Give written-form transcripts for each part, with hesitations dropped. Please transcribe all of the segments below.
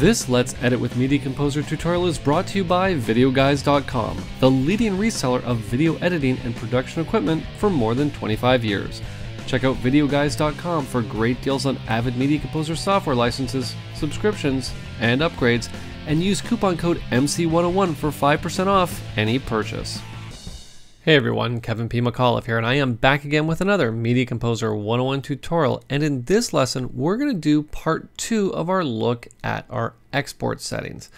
This Let's Edit with Media Composer tutorial is brought to you by VideoGuys.com, the leading reseller of video editing and production equipment for more than 25 years. Check out VideoGuys.com for great deals on Avid Media Composer software licenses, subscriptions, and upgrades, and use coupon code MC101 for 5% off any purchase. Hey everyone, Kevin P. McAuliffe here, and I am back again with another Media Composer 101 tutorial. And in this lesson, we're going to do part 2 of our look at our export settings.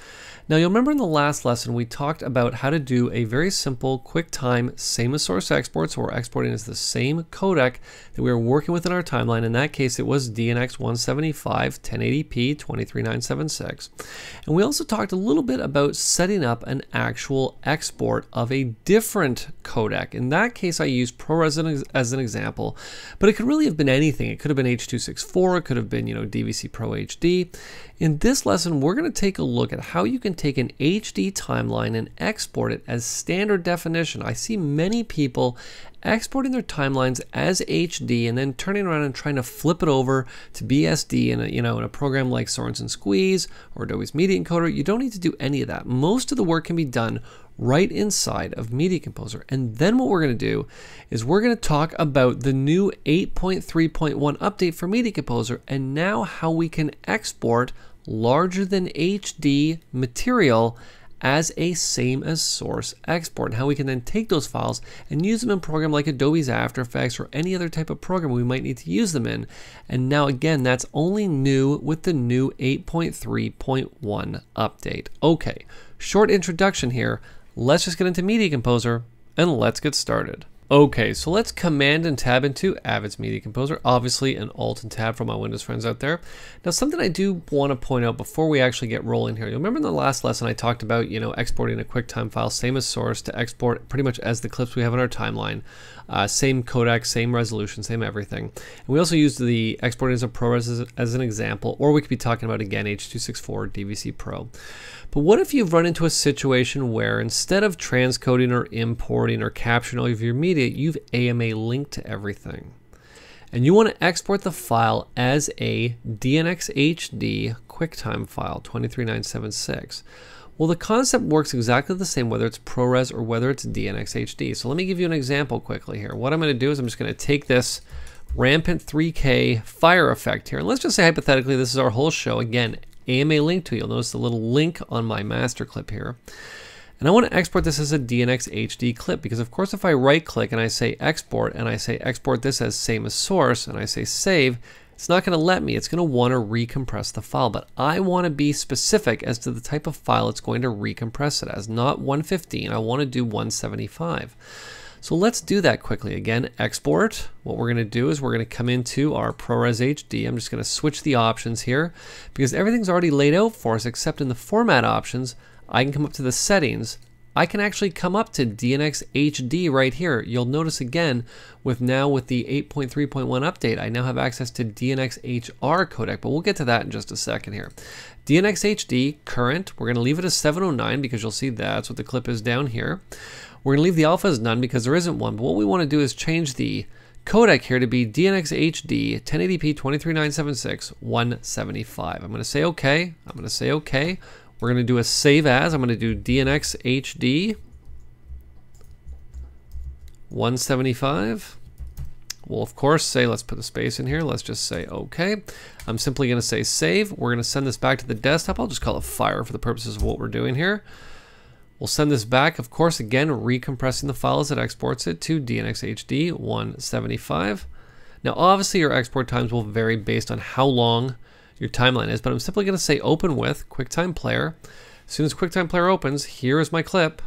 Now, you'll remember in the last lesson, we talked about how to do a very simple QuickTime same as source export. So we're exporting as the same codec that we were working with in our timeline. In that case, it was DNX 175, 1080p, 23976. And we also talked a little bit about setting up an actual export of a different codec. In that case, I used ProRes as an example, but it could really have been anything. It could have been H.264, it could have been, DVC Pro HD. In this lesson, we're going to take a look at how you can take an HD timeline and export it as standard definition. I see many people exporting their timelines as HD and then turning around and trying to flip it over to BSD in a program like Sorenson Squeeze or Adobe's Media Encoder. You don't need to do any of that. Most of the work can be done right inside of Media Composer. And then what we're going to do is we're going to talk about the new 8.3.1 update for Media Composer and now how we can export larger than HD material as a same as source export, and how we can then take those files and use them in a program like Adobe's After Effects or any other type of program we might need to use them in. And now again, that's only new with the new 8.3.1 update. Okay, short introduction here. Let's just get into Media Composer and let's get started. Okay, so let's Command and Tab into Avid's Media Composer, obviously an Alt and Tab for my Windows friends out there. Now, something I do want to point out before we actually get rolling here, you'll remember in the last lesson I talked about, exporting a QuickTime file, same as source, to export pretty much as the clips we have in our timeline. Same codec, same resolution, same everything. And we also used the exporting as a ProRes as an example, or we could be talking about, again, H.264, DVC Pro. But what if you've run into a situation where instead of transcoding or importing or capturing all of your media, you've AMA linked to everything, and you want to export the file as a DNxHD QuickTime file 23976. Well, the concept works exactly the same whether it's ProRes or whether it's DNxHD. So let me give you an example quickly here. What I'm going to do is I'm just going to take this Rampant 3K fire effect here, and let's just say hypothetically this is our whole show, again AMA linked to. You'll notice the little link on my master clip here. And I want to export this as a DNxHD clip because, of course, if I right-click and I say export and I say export this as same as source and I say save, it's not going to let me. It's going to want to recompress the file, but I want to be specific as to the type of file it's going to recompress it as, not 115. I want to do 175. So let's do that quickly. Again, export. What we're going to do is we're going to come into our ProRes HD. I'm just going to switch the options here because everything's already laid out for us except in the format options. I can come up to the settings. I can actually come up to DNxHD right here. You'll notice again with the 8.3.1 update, I now have access to DNxHR codec, but we'll get to that in just a second here. DNxHD current, we're going to leave it as 709 because you'll see that's what the clip is down here. We're going to leave the alpha as none because there isn't one, but what we want to do is change the codec here to be DNxHD 1080p 23976 175. I'm going to say okay. We're going to do a save as. I'm going to do DNxHD 175. We'll of course say, let's put a space in here. Let's just say okay. I'm simply going to say save. We're going to send this back to the desktop. I'll just call it fire for the purposes of what we're doing here. We'll send this back, of course, again, recompressing the file as it exports it to DNxHD 175. Now, obviously, your export times will vary based on how long your timeline is, but I'm simply going to say open with QuickTime Player. As soon as QuickTime Player opens, here is my clip.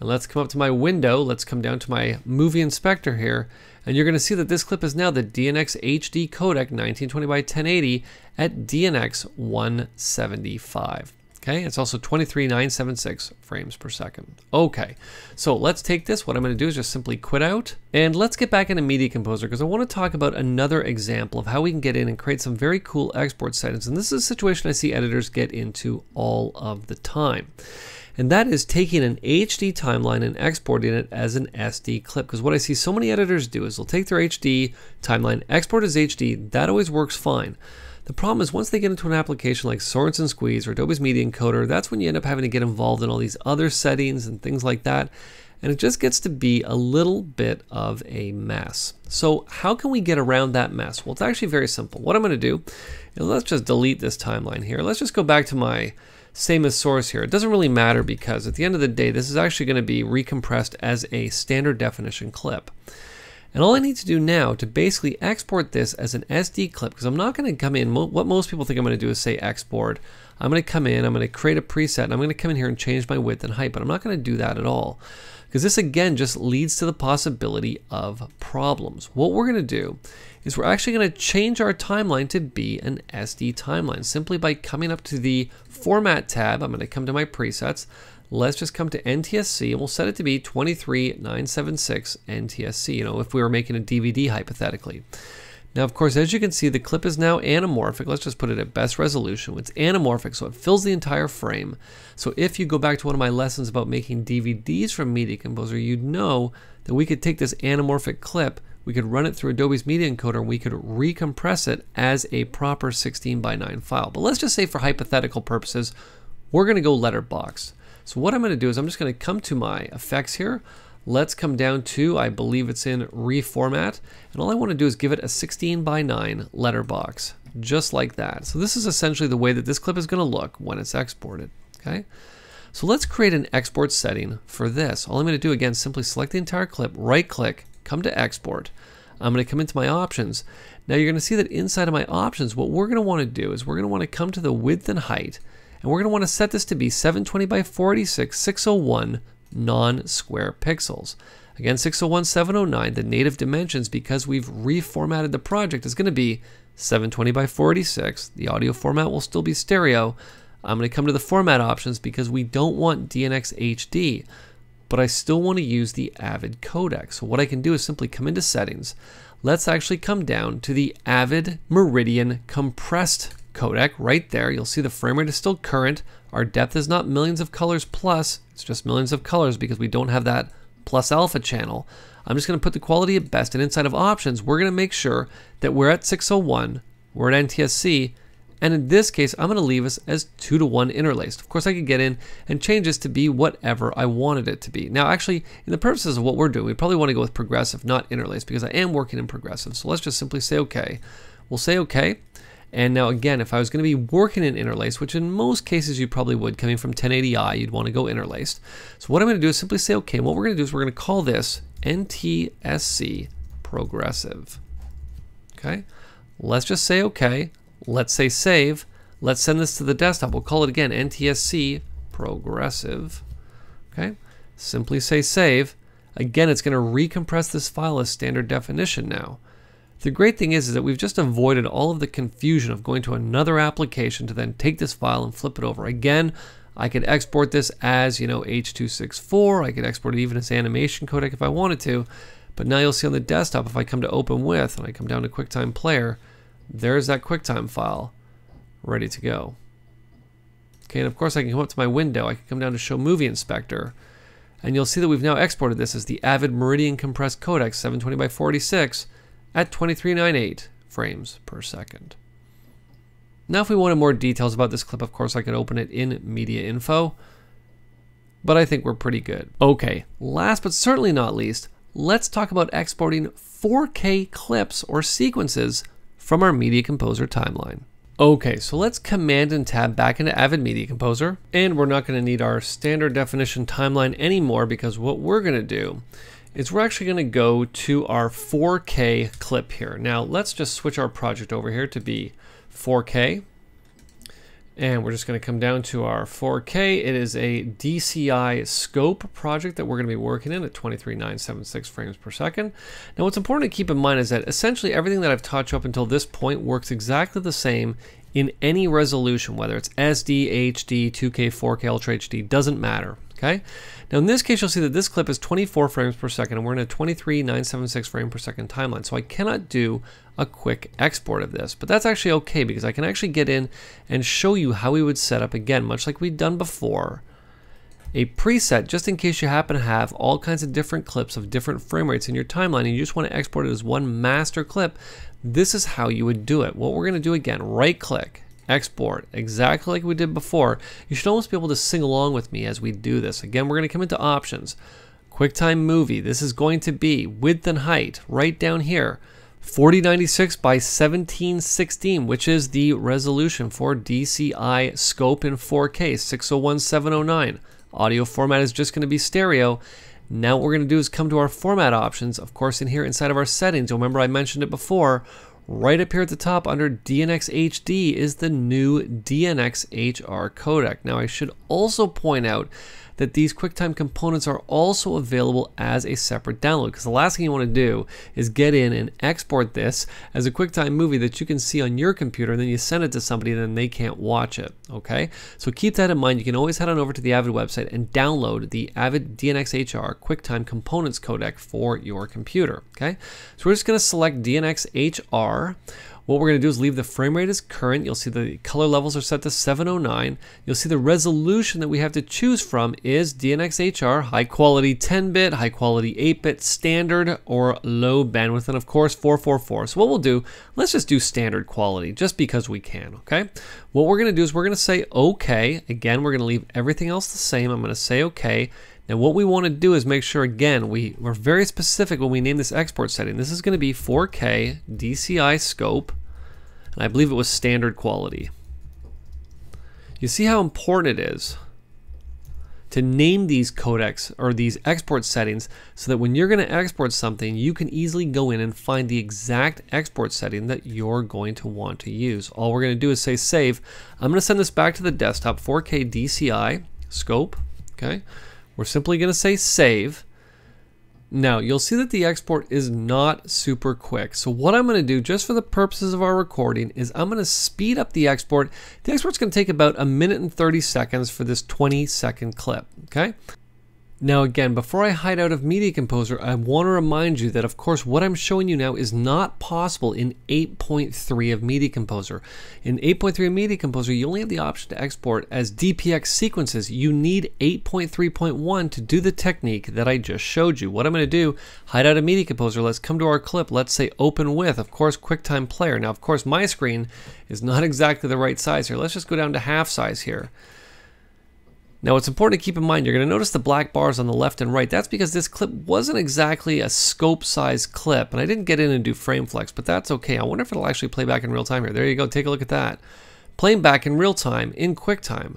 And let's come up to my window. Let's come down to my movie inspector here. And you're going to see that this clip is now the DNxHD codec 1920 by 1080 at DNX 175. Okay, it's also 23976 frames per second. Okay, so let's take this. What I'm going to do is just simply quit out. And let's get back into Media Composer because I want to talk about another example of how we can get in and create some very cool export settings. And this is a situation I see editors get into all of the time. And that is taking an HD timeline and exporting it as an SD clip. Because what I see so many editors do is they'll take their HD timeline, export as HD. That always works fine. The problem is once they get into an application like Sorenson Squeeze or Adobe's Media Encoder, that's when you end up having to get involved in all these other settings and things like that. And it just gets to be a little bit of a mess. So how can we get around that mess? Well, it's actually very simple. What I'm going to do, and let's just delete this timeline here. Let's just go back to my same as source here. It doesn't really matter because at the end of the day, this is actually going to be recompressed as a standard definition clip. And all I need to do now to basically export this as an SD clip, because I'm not going to come in, what most people think I'm going to do is say export. I'm going to come in, I'm going to create a preset, and I'm going to come in here and change my width and height, but I'm not going to do that at all. Because this again just leads to the possibility of problems. What we're going to do is we're actually going to change our timeline to be an SD timeline simply by coming up to the Format tab. I'm going to come to my presets. Let's just come to NTSC and we'll set it to be 23976 NTSC, you know, if we were making a DVD hypothetically. Now, of course, as you can see, the clip is now anamorphic. Let's just put it at best resolution. It's anamorphic, so it fills the entire frame. So if you go back to one of my lessons about making DVDs from Media Composer, you'd know that we could take this anamorphic clip, we could run it through Adobe's Media Encoder, and we could recompress it as a proper 16:9 file. But let's just say for hypothetical purposes, we're going to go letterboxed. So what I'm going to do is I'm just going to come to my effects here. Let's come down to, I believe it's in reformat. And all I want to do is give it a 16:9 letterbox, just like that. So this is essentially the way that this clip is going to look when it's exported. Okay. So let's create an export setting for this. All I'm going to do again, simply select the entire clip, right click, come to export. I'm going to come into my options. Now you're going to see that inside of my options, what we're going to want to do is we're going to want to come to the width and height. And we're going to want to set this to be 720x486, 601 non-square pixels. Again, 601, 709, the native dimensions, because we've reformatted the project, is going to be 720x486. The audio format will still be stereo. I'm going to come to the format options because we don't want DNxHD, but I still want to use the Avid codec. So what I can do is simply come into settings. Let's actually come down to the Avid Meridian compressed codec right there. You'll see the frame rate is still current. Our depth is not millions of colors plus, it's just millions of colors because we don't have that plus alpha channel. I'm just going to put the quality at best, and inside of options, we're going to make sure that we're at 601, we're at NTSC, and in this case, I'm going to leave us as 2:1 interlaced. Of course, I could get in and change this to be whatever I wanted it to be. Now, actually, in the purposes of what we're doing, we probably want to go with progressive, not interlaced, because I am working in progressive. So let's just simply say okay. We'll say okay. And now again, if I was going to be working in interlaced, which in most cases you probably would, coming from 1080i, you'd want to go interlaced. So what I'm going to do is simply say, okay, and what we're going to do is we're going to call this NTSC Progressive. Okay, let's just say okay, let's say save, let's send this to the desktop. We'll call it again NTSC Progressive. Okay, simply say save. Again, it's going to recompress this file as standard definition now. The great thing is that we've just avoided all of the confusion of going to another application to then take this file and flip it over. Again, I could export this as, you know, H.264. I could export it even as animation codec if I wanted to. But now you'll see on the desktop, if I come to open with and I come down to QuickTime Player, there's that QuickTime file ready to go. Okay, and of course I can come up to my window. I can come down to Show Movie Inspector. And you'll see that we've now exported this as the Avid Meridian compressed codec 720x486. at 2398 frames per second. Now if we wanted more details about this clip, of course I could open it in Media Info, but I think we're pretty good. Okay, last but certainly not least, let's talk about exporting 4K clips or sequences from our Media Composer timeline. Okay, so let's Command and Tab back into Avid Media Composer, and we're not going to need our standard definition timeline anymore because what we're going to do is we're actually going to go to our 4K clip here. Now let's just switch our project over here to be 4K. And we're just going to come down to our 4K. It is a DCI scope project that we're going to be working in at 23,976 frames per second. Now what's important to keep in mind is that essentially everything that I've taught you up until this point works exactly the same in any resolution, whether it's SD, HD, 2K, 4K, Ultra HD, doesn't matter. Okay. Now in this case, you'll see that this clip is 24 frames per second and we're in a 23,976 frame per second timeline. So I cannot do a quick export of this, but that's actually okay because I can actually get in and show you how we would set up again, much like we've done before, a preset just in case you happen to have all kinds of different clips of different frame rates in your timeline and you just want to export it as one master clip. This is how you would do it. What we're going to do again, right click, export, exactly like we did before. You should almost be able to sing along with me as we do this. Again, we're going to come into options, QuickTime movie. This is going to be width and height right down here, 4096 by 1716, which is the resolution for DCI scope in 4K, 601709. Audio format is just going to be stereo. Now what we're going to do is come to our format options. Of course, in here inside of our settings, you'll remember I mentioned it before, right up here at the top under DNxHD is the new DNxHR codec. Now I should also point out that these QuickTime components are also available as a separate download, because the last thing you want to do is get in and export this as a QuickTime movie that you can see on your computer, and then you send it to somebody and then they can't watch it, okay? So keep that in mind. You can always head on over to the Avid website and download the Avid DNxHR QuickTime Components Codec for your computer, okay? So we're just going to select DNxHR. What we're going to do is leave the frame rate as current. You'll see the color levels are set to 709. You'll see the resolution that we have to choose from is DNxHR, high quality 10-bit, high quality 8-bit, standard, or low bandwidth, and of course 444. So what we'll do, let's just do standard quality just because we can, okay? What we're going to do is we're going to say OK. Again, we're going to leave everything else the same. I'm going to say OK. Now what we want to do is make sure, again, we're very specific when we name this export setting. This is going to be 4K DCI scope, and I believe it was standard quality. You see how important it is to name these codecs or these export settings so that when you're going to export something, you can easily go in and find the exact export setting that you're going to want to use. All we're going to do is say save. I'm going to send this back to the desktop, 4K DCI scope, okay? We're simply going to say save. Now you'll see that the export is not super quick. So what I'm going to do just for the purposes of our recording is I'm going to speed up the export. The export's going to take about 1 minute and 30 seconds for this 20-second clip, okay? Now again, before I hide out of Media Composer, I want to remind you that of course what I'm showing you now is not possible in 8.3 of Media Composer. In 8.3 of Media Composer, you only have the option to export as DPX sequences. You need 8.3.1 to do the technique that I just showed you. What I'm going to do, hide out of Media Composer, let's come to our clip, let's say open with, of course, QuickTime Player. Now of course my screen is not exactly the right size here. Let's just go down to half size here. Now it's important to keep in mind, you're going to notice the black bars on the left and right. That's because this clip wasn't exactly a scope size clip, and I didn't get in and do frame flex, but that's okay. I wonder if it'll actually play back in real time here. There you go, take a look at that. Playing back in real time in QuickTime.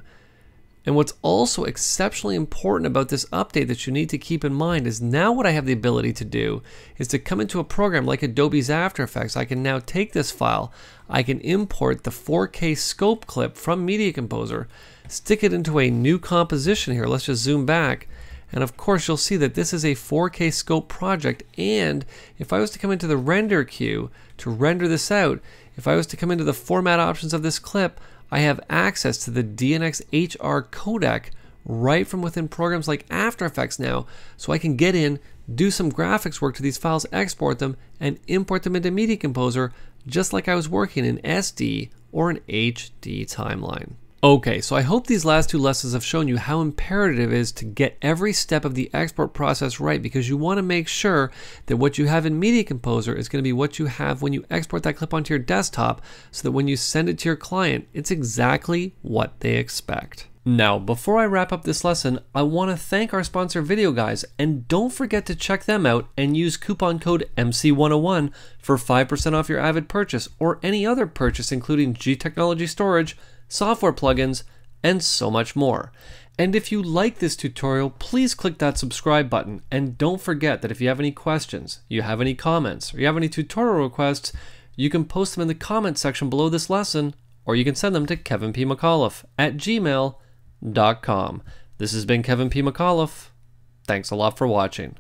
And what's also exceptionally important about this update that you need to keep in mind is now what I have the ability to do is to come into a program like Adobe's After Effects. I can now take this file, I can import the 4K scope clip from Media Composer, stick it into a new composition here. Let's just zoom back. And of course, you'll see that this is a 4K scope project. And if I was to come into the render queue to render this out, if I was to come into the format options of this clip, I have access to the DNxHR codec right from within programs like After Effects now, so I can get in, do some graphics work to these files, export them, and import them into Media Composer, just like I was working in SD or an HD timeline. Okay, so I hope these last two lessons have shown you how imperative it is to get every step of the export process right, because you want to make sure that what you have in Media Composer is going to be what you have when you export that clip onto your desktop, so that when you send it to your client, it's exactly what they expect. Now, before I wrap up this lesson, I want to thank our sponsor Video Guys, and don't forget to check them out and use coupon code MC101 for 5% off your Avid purchase or any other purchase, including G-Technology storage, software plugins, and so much more. And if you like this tutorial, please click that subscribe button, and don't forget that if you have any questions, you have any comments, or you have any tutorial requests, you can post them in the comment section below this lesson, or you can send them to kevinpmcauliffe@gmail.com. This has been Kevin P. McAuliffe. Thanks a lot for watching.